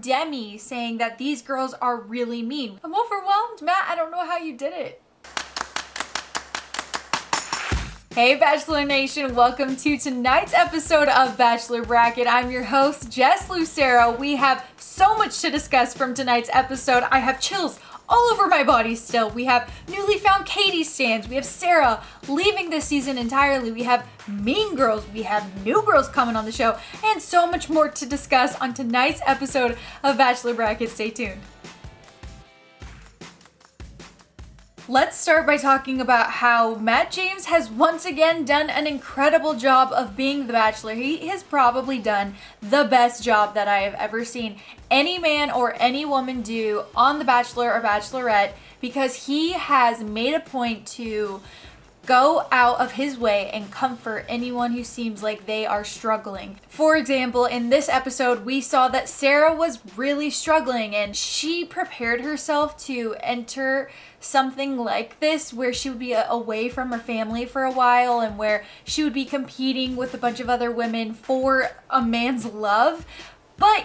Demi saying that these girls are really mean. I'm overwhelmed, Matt. I don't know how you did it. Hey Bachelor Nation, welcome to tonight's episode of Bachelor Bracket. I'm your host, Jess Lucero. We have so much to discuss from tonight's episode. I have chills all over my body still. We have newly found Katie stands. We have Sarah leaving this season entirely. We have Mean Girls. We have new girls coming on the show and so much more to discuss on tonight's episode of Bachelor Bracket. Stay tuned. Let's start by talking about how Matt James has once again done an incredible job of being the Bachelor. He has probably done the best job that I have ever seen any man or any woman do on The Bachelor or Bachelorette, because he has made a point to go out of his way and comfort anyone who seems like they are struggling. For example, in this episode, we saw that Sarah was really struggling and she prepared herself to enter something like this where she would be away from her family for a while and where she would be competing with a bunch of other women for a man's love. But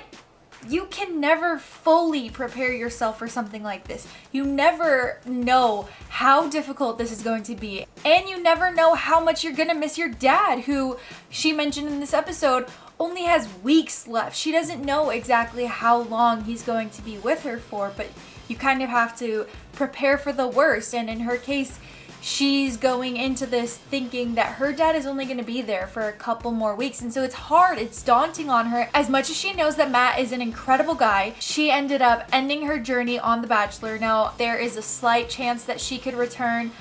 you can never fully prepare yourself for something like this. You never know how difficult this is going to be. And you never know how much you're gonna miss your dad, who she mentioned in this episode only has weeks left. She doesn't know exactly how long he's going to be with her for, but you kind of have to prepare for the worst. And in her case, she's going into this thinking that her dad is only going to be there for a couple more weeks. And so it's hard, it's daunting on her. As much as she knows that Matt is an incredible guy, she ended up ending her journey on The Bachelor. Now, there is a slight chance that she could return,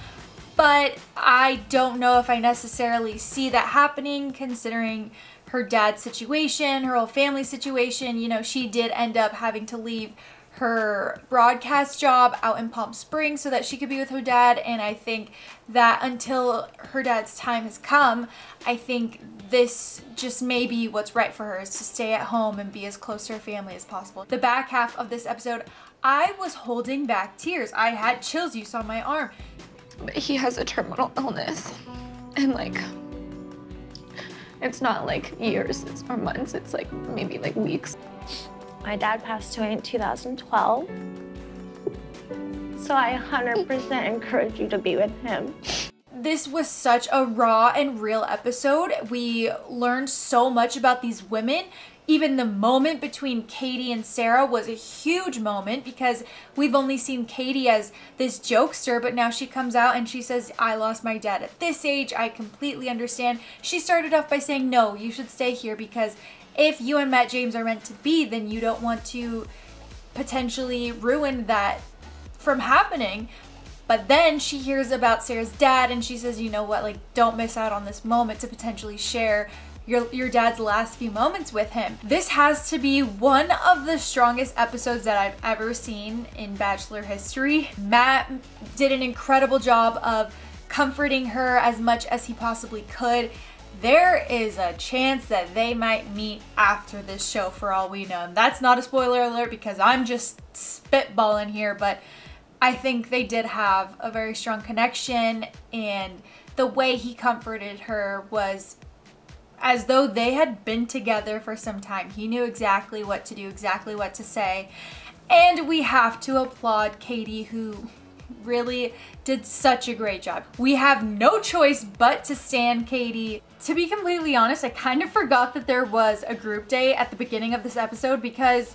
but I don't know if I necessarily see that happening, considering her dad's situation, her whole family situation. You know, she did end up having to leave her broadcast job out in Palm Springs so that she could be with her dad, and I think that until her dad's time has come, I think this just may be what's right for her, is to stay at home and be as close to her family as possible. The back half of this episode, I was holding back tears. I had chills. You saw my arm. But he has a terminal illness, and like, it's not like years or months, it's like maybe like weeks. My dad passed away in 2012, so I 100% encourage you to be with him. This was such a raw and real episode. We learned so much about these women. Even the moment between Katie and Sarah was a huge moment, because we've only seen Katie as this jokester, but now she comes out and she says, I lost my dad at this age, I completely understand. She started off by saying, no, you should stay here, because if you and Matt James are meant to be, then you don't want to potentially ruin that from happening. But then she hears about Sarah's dad and she says, you know what, like, don't miss out on this moment to potentially share your dad's last few moments with him. This has to be one of the strongest episodes that I've ever seen in Bachelor history. Matt did an incredible job of comforting her as much as he possibly could. There is a chance that they might meet after this show, for all we know. And that's not a spoiler alert, because I'm just spitballing here, but I think they did have a very strong connection, and the way he comforted her was as though they had been together for some time. He knew exactly what to do, exactly what to say. And we have to applaud Katie, who really did such a great job. We have no choice but to stan Katie. To be completely honest, I kind of forgot that there was a group date at the beginning of this episode, because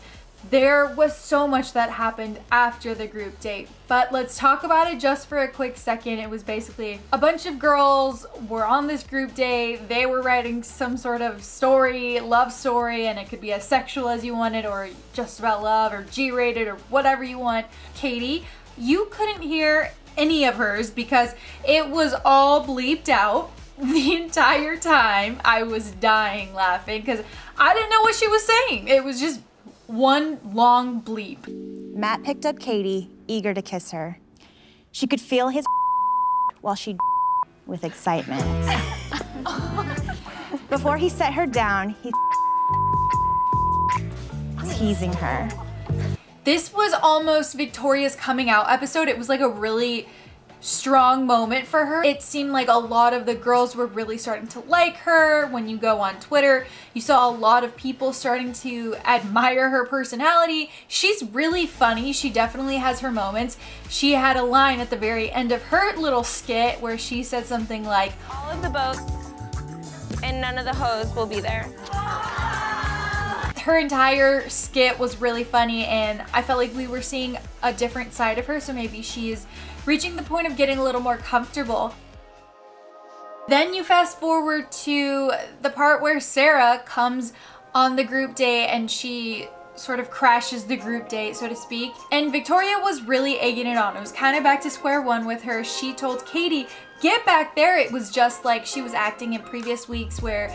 there was so much that happened after the group date. But let's talk about it just for a quick second. It was basically a bunch of girls were on this group date. They were writing some sort of story, love story, and it could be as sexual as you wanted, or just about love, or G-rated, or whatever you want. Katie, you couldn't hear any of hers because it was all bleeped out the entire time. I was dying laughing because I didn't know what she was saying. It was just one long bleep. Matt picked up Katie, eager to kiss her. She could feel his while she with excitement. Before he set her down, he teasing her. This was almost Victoria's coming out episode. It was like a really strong moment for her. It seemed like a lot of the girls were really starting to like her. When you go on Twitter, you saw a lot of people starting to admire her personality. She's really funny. She definitely has her moments. She had a line at the very end of her little skit where she said something like, "All of the boats and none of the hoes will be there." Her entire skit was really funny, and I felt like we were seeing a different side of her, so maybe she is reaching the point of getting a little more comfortable. Then you fast forward to the part where Sarah comes on the group date and she sort of crashes the group date, so to speak. And Victoria was really egging it on. It was kind of back to square one with her. She told Katie, "Get back there." It was just like she was acting in previous weeks where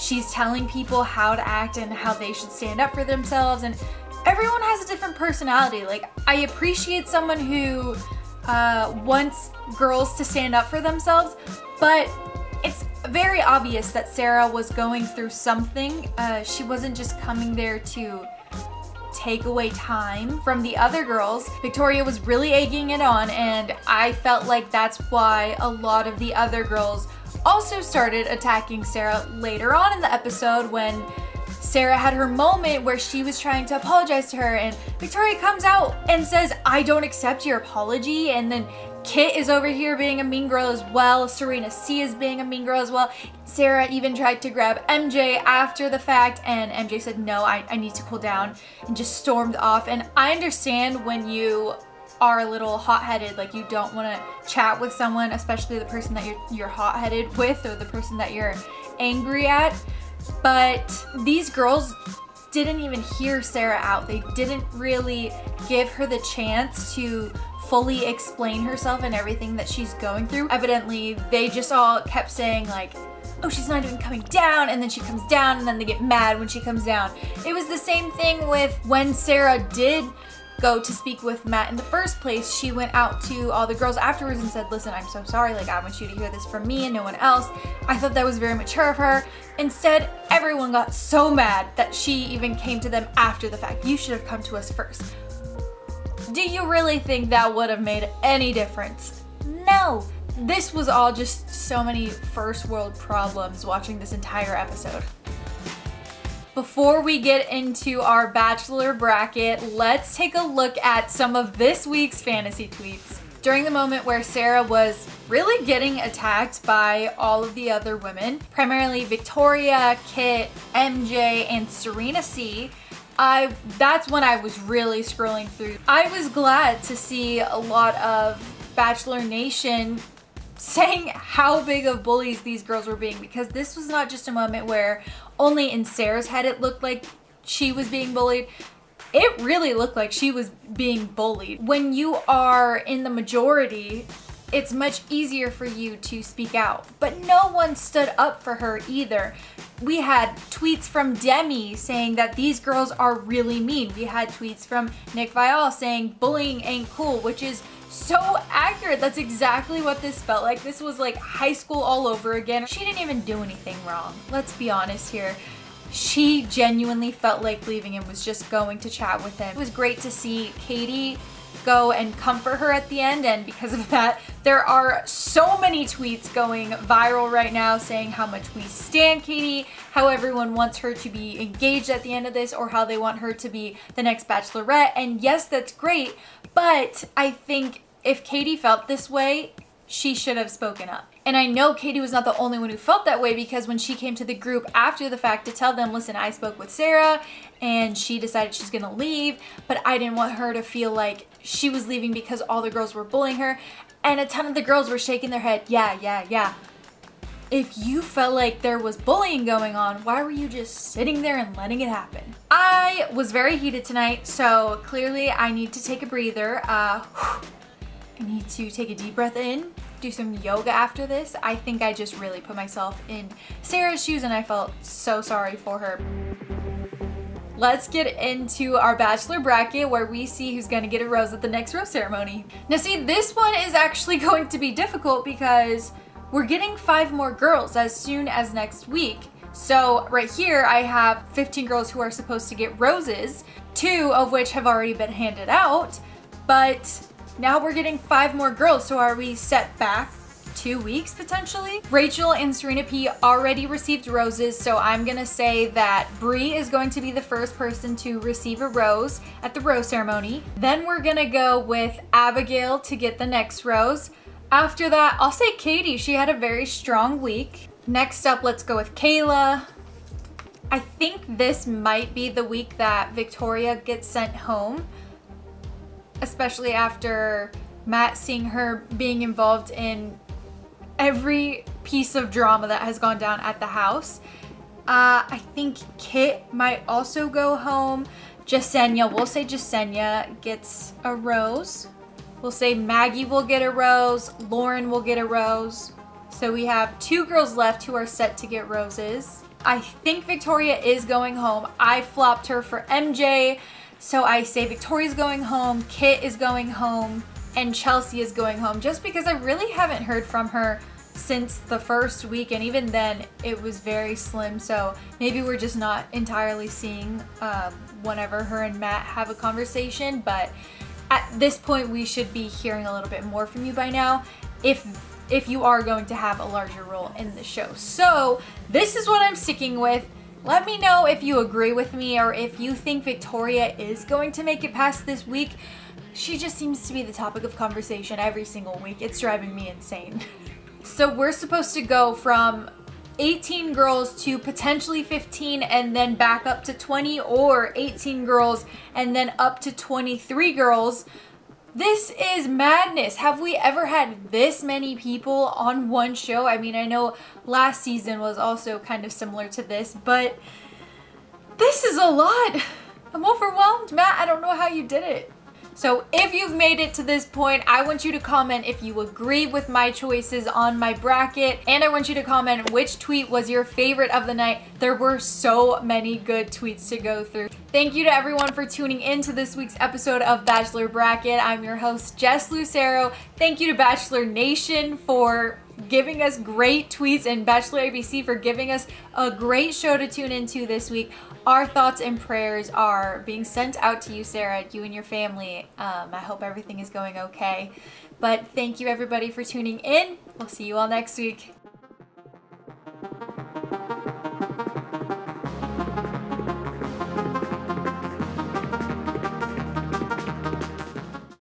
she's telling people how to act and how they should stand up for themselves. And everyone has a different personality. Like, I appreciate someone who wants girls to stand up for themselves, but it's very obvious that Sarah was going through something. She wasn't just coming there to take away time from the other girls. Victoria was really egging it on, and I felt like that's why a lot of the other girls also started attacking Sarah later on in the episode when Sarah had her moment where she was trying to apologize to her, and Victoria comes out and says, "I don't accept your apology." And then Kit is over here being a mean girl as well. Serena C is being a mean girl as well. Sarah even tried to grab MJ after the fact, and MJ said, "No, I need to cool down," and just stormed off. And I understand when you are a little hot-headed, like you don't want to chat with someone, especially the person that you're hot-headed with or the person that you're angry at. But these girls didn't even hear Sarah out. They didn't really give her the chance to fully explain herself and everything that she's going through. Evidently, they just all kept saying like, "Oh, she's not even coming down," and then she comes down, and then they get mad when she comes down. It was the same thing with when Sarah did go to speak with Matt in the first place. She went out to all the girls afterwards and said, "Listen, I'm so sorry, like I want you to hear this from me and no one else." I thought that was very mature of her. Instead, everyone got so mad that she even came to them after the fact. "You should have come to us first." Do you really think that would have made any difference? No. This was all just so many first world problems watching this entire episode. Before we get into our Bachelor bracket, let's take a look at some of this week's fantasy tweets. During the moment where Sarah was really getting attacked by all of the other women, primarily Victoria, Kit, MJ, and Serena C, that's when I was really scrolling through. I was glad to see a lot of Bachelor Nation saying how big of bullies these girls were being, because this was not just a moment where only in Sarah's head it looked like she was being bullied. It really looked like she was being bullied. When you are in the majority, it's much easier for you to speak out. But no one stood up for her either. We had tweets from Demi saying that these girls are really mean. We had tweets from Nick Viall saying bullying ain't cool, which is so accurate. That's exactly what this felt like. This was like high school all over again. She didn't even do anything wrong. Let's be honest here. She genuinely felt like leaving and was just going to chat with him. It was great to see Katie go and comfort her at the end, and because of that, there are so many tweets going viral right now saying how much we stan Katie, how everyone wants her to be engaged at the end of this, or how they want her to be the next Bachelorette. And yes, that's great, but I think if Katie felt this way, she should have spoken up. And I know Katie was not the only one who felt that way, because when she came to the group after the fact to tell them, "Listen, I spoke with Sarah and she decided she's gonna leave, but I didn't want her to feel like she was leaving because all the girls were bullying her," and a ton of the girls were shaking their head, yeah. If you felt like there was bullying going on, why were you just sitting there and letting it happen? I was very heated tonight, so clearly I need to take a breather. I need to take a deep breath in, do some yoga after this. I think I just really put myself in Sarah's shoes, and I felt so sorry for her. Let's get into our Bachelor bracket, where we see who's gonna get a rose at the next rose ceremony. Now see, this one is actually going to be difficult because we're getting 5 more girls as soon as next week. So right here I have 15 girls who are supposed to get roses, 2 of which have already been handed out, but Now we're getting 5 more girls, so are we set back 2 weeks potentially? Rachel and Serena P already received roses, so I'm gonna say that Brie is going to be the first person to receive a rose at the rose ceremony. Then we're gonna go with Abigail to get the next rose. After that, I'll say Katie. She had a very strong week. Next up, let's go with Kayla. I think this might be the week that Victoria gets sent home, especially after Matt seeing her being involved in every piece of drama that has gone down at the house. I think Kit might also go home. Jasenia, we'll say Jasenia gets a rose. We'll say Maggie will get a rose. Lauren will get a rose. So we have 2 girls left who are set to get roses. I think Victoria is going home. I flopped her for MJ. So I say Victoria's going home, Kit is going home, and Chelsea is going home, just because I really haven't heard from her since the first week, and even then it was very slim, so maybe we're just not entirely seeing whenever her and Matt have a conversation, but at this point we should be hearing a little bit more from you by now if you are going to have a larger role in the show. So this is what I'm sticking with. Let me know if you agree with me or if you think Victoria is going to make it past this week. She just seems to be the topic of conversation every single week. It's driving me insane. So we're supposed to go from 18 girls to potentially 15 and then back up to 20, or 18 girls and then up to 23 girls. This is madness. Have we ever had this many people on one show? I mean, I know last season was also kind of similar to this, but this is a lot. I'm overwhelmed, Matt. I don't know how you did it. So if you've made it to this point, I want you to comment if you agree with my choices on my bracket, and I want you to comment which tweet was your favorite of the night. There were so many good tweets to go through. Thank you to everyone for tuning in to this week's episode of Bachelor Bracket. I'm your host, Jess Lucero. Thank you to Bachelor Nation for giving us great tweets, and Bachelor ABC for giving us a great show to tune into this week. Our thoughts and prayers are being sent out to you, Sarah, you and your family. I hope everything is going okay. But thank you everybody for tuning in. We'll see you all next week.